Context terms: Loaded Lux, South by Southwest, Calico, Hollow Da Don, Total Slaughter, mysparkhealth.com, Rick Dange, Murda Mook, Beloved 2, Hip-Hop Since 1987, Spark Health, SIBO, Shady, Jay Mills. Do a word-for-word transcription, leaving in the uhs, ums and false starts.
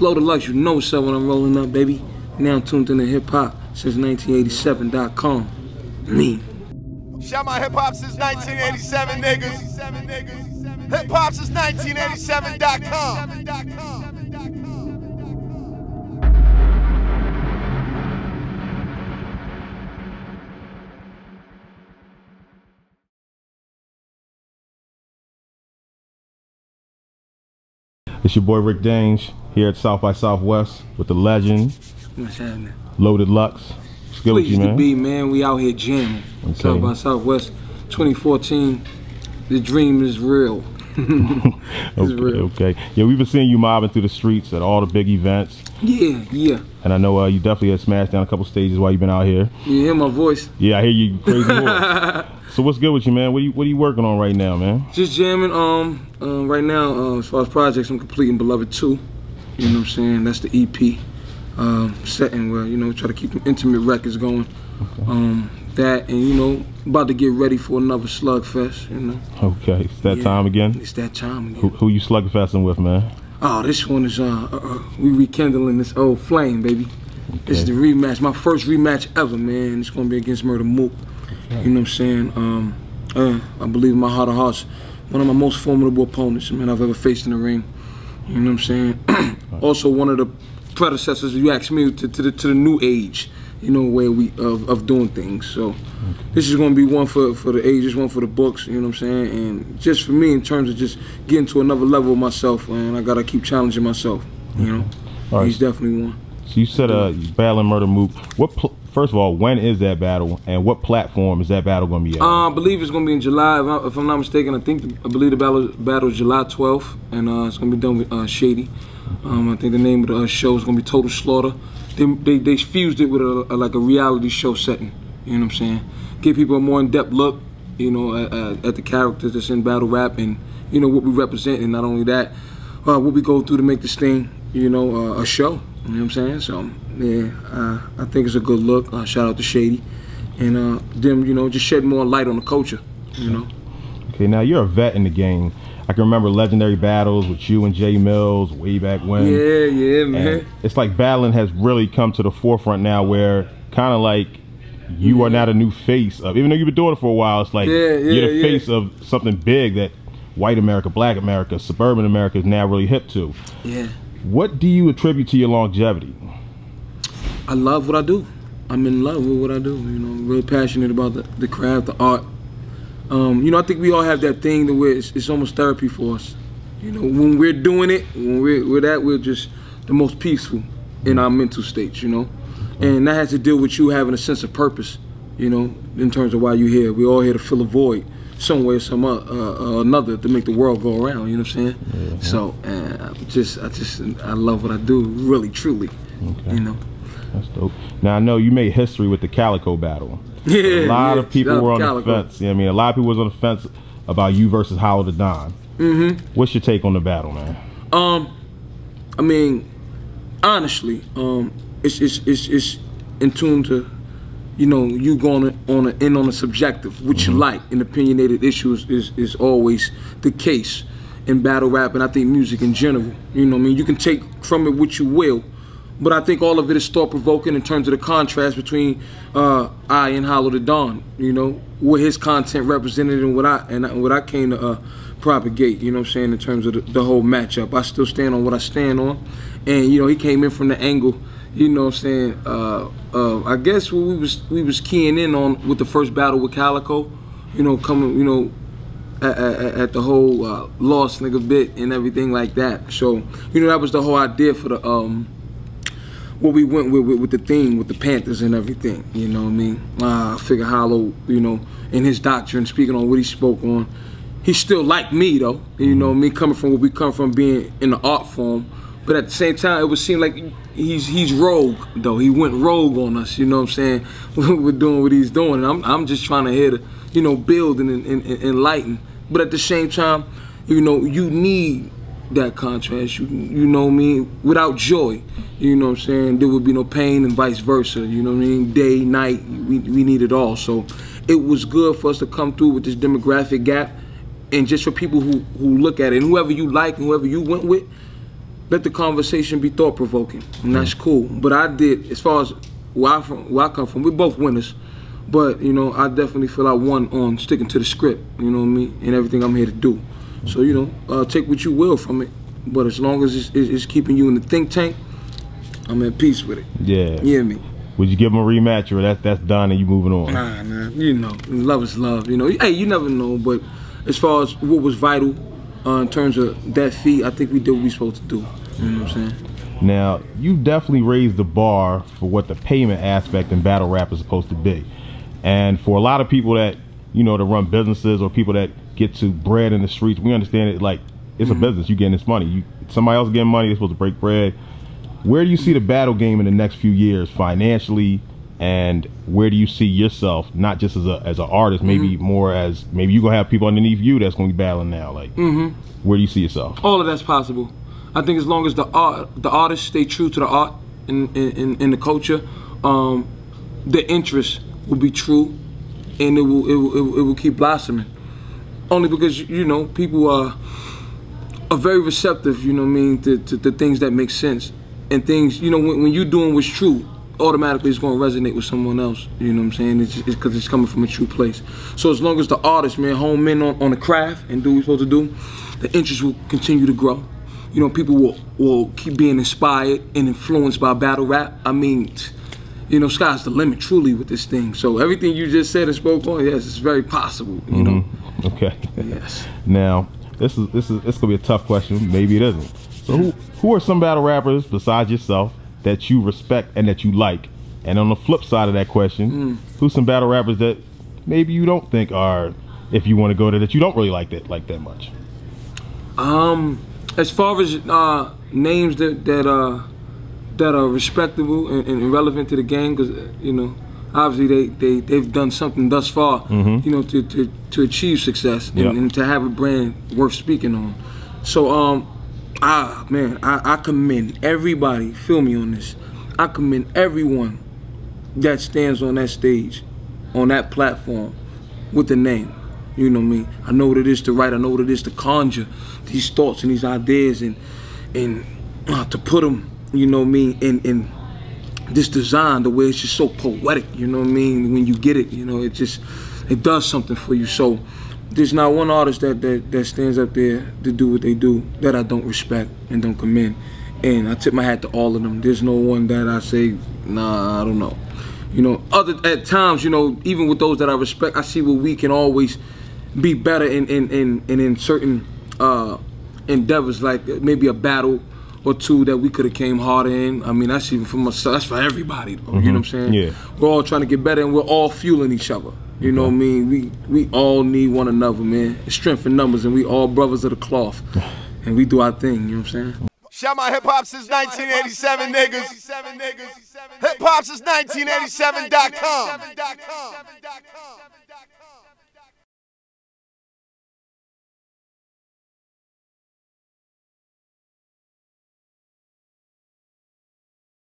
Loaded Lux, you know what's up when I'm rolling up, baby. Now tuned into Hip-Hop Since nineteen eighty-seven dot com. Me. Shout my Hip-Hop Since nineteen eighty-seven, niggas. Hip-Hop Since nineteen eighty-seven dot com. It's your boy Rick Dange here at South by Southwest with the legend. What's happening? Loaded Lux. What's good with you, man? To be, man. We out here jamming. Okay. South by Southwest twenty fourteen. The dream is real. It's okay, real. Okay. Yeah, we've been seeing you mobbing through the streets at all the big events. Yeah, yeah. And I know uh, you definitely had smashed down a couple stages while you've been out here. You hear my voice? Yeah, I hear you crazy voice. So what's good with you, man? What are you, what are you working on right now, man? Just jamming. Um, uh, right now, uh, as far as projects, I'm completing Beloved two. You know what I'm saying? That's the E P um, setting where, you know, we try to keep intimate records going. Okay. Um, that and, you know, about to get ready for another slugfest, you know? Okay, it's that yeah. time again? It's that time again. Who, who you slugfesting with, man? Oh, this one is, uh, uh, uh we rekindling this old flame, baby. Okay. It's the rematch, my first rematch ever, man. It's gonna be against Murda Mook. You know what I'm saying? Um, uh, I believe in my heart of hearts, one of my most formidable opponents, man, I've ever faced in the ring. You know what I'm saying? Also, one of the predecessors, if you ask me, to, to, the, to the new age, you know, way we of, of doing things. So, okay. This is going to be one for, for the ages, one for the books, you know what I'm saying? And just for me, in terms of just getting to another level of myself, and I got to keep challenging myself, you okay. know? All right. He's definitely one. So you said uh, you're battling Murda Mook. What? First of all, when is that battle, and what platform is that battle going to be at? Uh, I believe it's going to be in July, if, I, if I'm not mistaken. I think I believe the battle battle is July twelfth, and uh, it's going to be done with uh, Shady. Um, I think the name of the uh, show is going to be Total Slaughter. They they, they fused it with a, a, like a reality show setting. You know what I'm saying? Give people a more in-depth look, you know, at, at the characters that's in battle rap, and you know what we represent, and not only that, uh, what we go through to make this thing, you know, uh, a show. You know what I'm saying? So, yeah, uh, I think it's a good look. Uh, shout out to Shady. And uh, them, you know, just shed more light on the culture, you know? Okay, now you're a vet in the game. I can remember legendary battles with you and Jay Mills way back when. Yeah, yeah, man. And it's like battling has really come to the forefront now where kind of like you yeah. are not a new face of, even though you've been doing it for a while, it's like yeah, yeah, you're the yeah. face of something big that white America, black America, suburban America is now really hip to. Yeah. What do you attribute to your longevity? I love what I do. I'm in love with what I do. You know, I'm really passionate about the, the craft, the art. Um, you know, I think we all have that thing that where it's, it's almost therapy for us. You know, when we're doing it, when we're, we're that, we're just the most peaceful in our mental states, you know? And that has to deal with you having a sense of purpose, you know, in terms of why you're here. We're all here to fill a void. Some way or some uh, uh, another to make the world go around, you know what I'm saying? Mm-hmm. So, uh, I just, I just, I love what I do, really, truly, okay. you know? That's dope. Now, I know you made history with the Calico battle. Yeah, A lot yeah, of people were on Calico. the fence, you know what I mean? A lot of people was on the fence about you versus Hollow Da Don. Mm-hmm. What's your take on the battle, man? Um, I mean, honestly, um, it's, it's, it's, it's in tune to, you know, you going on a, in on a subjective, which mm-hmm. you like, and opinionated issues is, is always the case in battle rap, and I think music in general. You know what I mean? You can take from it what you will, but I think all of it is thought-provoking in terms of the contrast between uh, I and Hollow Da Don, you know, what his content represented and what I, and what I came to uh, propagate, you know what I'm saying, in terms of the, the whole matchup. I still stand on what I stand on, and, you know, he came in from the angle, you know what I'm saying, uh, uh, I guess what we was we was keying in on with the first battle with Calico, you know, coming, you know, at, at, at the whole uh, lost nigga bit and everything like that. So, you know, that was the whole idea for the, um, what we went with, with, with the theme, with the Panthers and everything, you know what I mean? Uh, I figure Hollow, you know, in his doctrine, speaking on what he spoke on, he still like me though, you know what I mean, coming from where we come from, being in the art form. But at the same time, it would seem like he's he's rogue though. He went rogue on us, you know what I'm saying? We're doing what he's doing, and I'm I'm just trying to hear to, you know, build and, and, and enlighten. But at the same time, you know, you need that contrast. You you know what I mean? Without joy, you know what I'm saying, there would be no pain, and vice versa. You know what I mean? Day, night, we we need it all. So it was good for us to come through with this demographic gap, and just for people who who look at it, and whoever you like and whoever you went with, let the conversation be thought provoking, and that's cool. But I did, as far as where I from, where I come from, we're both winners. But you know, I definitely feel I won on sticking to the script. You know what I mean, and everything I'm here to do. So you know, uh, take what you will from it. But as long as it's, it's keeping you in the think tank, I'm at peace with it. Yeah. You hear me? Would you give him a rematch, or that's that's done and you moving on? Nah, nah. You know, love is love. You know, hey, you never know. But as far as what was vital uh, in terms of that feat, I think we did what we supposed to do. You know what I'm saying? Now, you've definitely raised the bar for what the payment aspect in battle rap is supposed to be. And for a lot of people that, you know, that run businesses or people that get to bread in the streets, we understand it like it's mm-hmm. a business. You getting this money. You, somebody else getting money, they're supposed to break bread. Where do you see the battle game in the next few years financially, and where do you see yourself, not just as a as an artist, maybe mm-hmm. more as, maybe you're going to have people underneath you that's going to be battling now, like mm-hmm. where do you see yourself? All of that's possible. I think as long as the art, the artists stay true to the art and in, in, in the culture, um, the interest will be true, and it will, it will, it will keep blossoming. Only because, you know, people are, are very receptive, you know what I mean, to, to, to things that make sense. And things, you know, when, when you're doing what's true, automatically it's going to resonate with someone else. You know what I'm saying? It's because it's, it's coming from a true place. So as long as the artist, man, home in on, on the craft and do what we're supposed to do, the interest will continue to grow. You know, people will, will keep being inspired and influenced by battle rap. I mean, you know, sky's the limit truly with this thing. So everything you just said and spoke on, yes, it's very possible, you mm-hmm. know? Okay. Yes. Now, this is, this is, it's going to be a tough question. Maybe it isn't. So who, who are some battle rappers besides yourself that you respect and that you like? And on the flip side of that question, mm. who's some battle rappers that maybe you don't think are, if you want to go to that, you don't really like that like that much? Um, as far as uh, names that that uh, that are respectable and, and relevant to the game, because you know, obviously they they they've done something thus far, mm-hmm. you know, to to to achieve success and, yep. and to have a brand worth speaking on. So um. Ah, man, I, I commend everybody, feel me on this, I commend everyone that stands on that stage, on that platform, with a name, you know me. I know what it is to write, I know what it is to conjure these thoughts and these ideas and and uh, to put them, you know me, in, in this design, the way it's just so poetic, you know what I mean, when you get it, you know, it just, it does something for you, so. There's not one artist that, that, that stands up there to do what they do that I don't respect and don't commend. And I tip my hat to all of them. There's no one that I say, nah, I don't know. You know, other at times, you know, even with those that I respect, I see where we can always be better in, in, in, in, in certain uh, endeavors, like maybe a battle or two that we could have came harder in. I mean, that's even for myself, that's for everybody, though, mm-hmm. you know what I'm saying? Yeah. We're all trying to get better and we're all fueling each other. You know what I mean? We we all need one another, man. It's strength in numbers, and we all brothers of the cloth. And we do our thing, you know what I'm saying? Shout my hip-hop since nineteen eighty-seven, niggas. Hip-hop since nineteen eighty-seven dot com.